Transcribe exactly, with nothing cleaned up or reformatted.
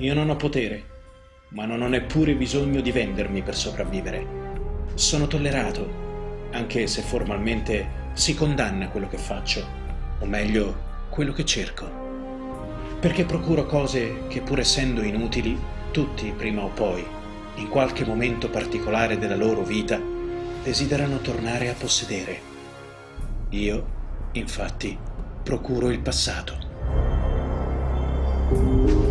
Io non ho potere, ma non ho neppure bisogno di vendermi per sopravvivere. Sono tollerato, anche se formalmente si condanna quello che faccio, o meglio, quello che cerco. Perché procuro cose che, pur essendo inutili, tutti, prima o poi, in qualche momento particolare della loro vita, desiderano tornare a possedere. Io, infatti, procuro il passato.